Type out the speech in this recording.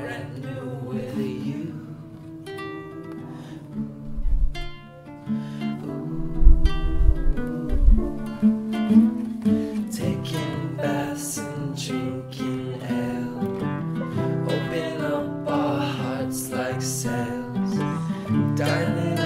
brand new with you. Ooh. Taking baths and drinking ale, open up our hearts like sails, dialing